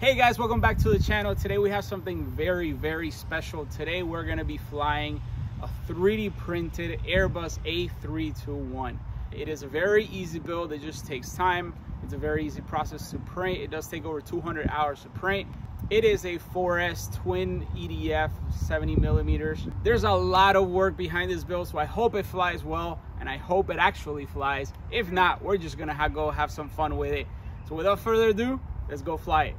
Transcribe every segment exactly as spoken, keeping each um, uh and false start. Hey guys, welcome back to the channel. Today we have something very, very special. Today we're going to be flying a three D printed Airbus A three twenty-one. It is a very easy build. It just takes time. It's a very easy process to print. It does take over two hundred hours to print. It is a four S twin E D F, seventy millimeters. There's a lot of work behind this build, so I hope it flies well, and I hope it actually flies. If not, we're just going to have, go have some fun with it. So without further ado, let's go fly it.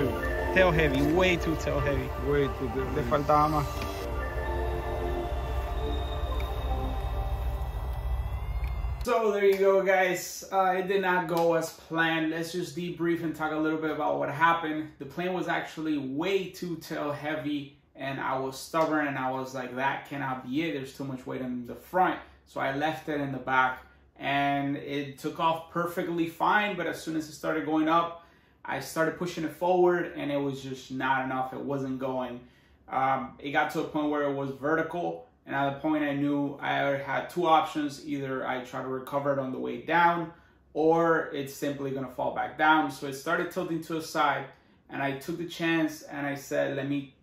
too tail heavy, way too tail heavy. Way too tail heavy. Le faltaba más. So there you go, guys. Uh, it did not go as planned. Let's just debrief and talk a little bit about what happened. The plane was actually way too tail heavy, and I was stubborn, and I was like, that cannot be it. There's too much weight in the front. So I left it in the back, and it took off perfectly fine. But as soon as it started going up, I started pushing it forward, and it was just not enough. It wasn't going. Um, it got to a point where it was vertical, and at the point I knew I had two options. Either I try to recover it on the way down, or it's simply gonna fall back down. So it started tilting to the side, and I took the chance, and I said, let me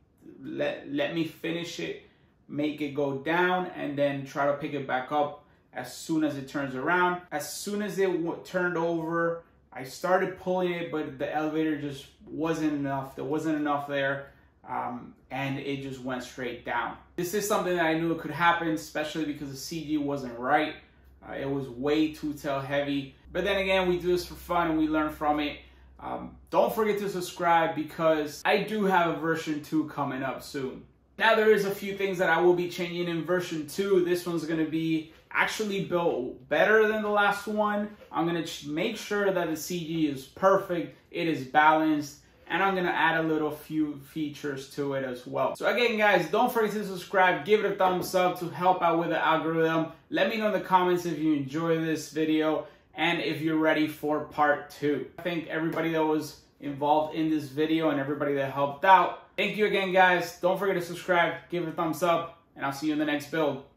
let, let me finish it, make it go down, and then try to pick it back up as soon as it turns around. As soon as it w turned over, I started pulling it, but the elevator just wasn't enough. There wasn't enough there, um, and it just went straight down. This is something that I knew it could happen, especially because the C G wasn't right. Uh, it was way too tail heavy. But then again, we do this for fun and we learn from it. Um, don't forget to subscribe, because I do have a version two coming up soon. Now, there is a few things that I will be changing in version two. This one's going to be actually built better than the last one. I'm going to make sure that the C G is perfect, it is balanced, and I'm going to add a little few features to it as well. So again, guys, don't forget to subscribe, give it a thumbs up to help out with the algorithm. Let me know in the comments if you enjoy this video and if you're ready for part two. I thank everybody that was involved in this video and everybody that helped out. Thank you again, guys. Don't forget to subscribe, give it a thumbs up, and I'll see you in the next build.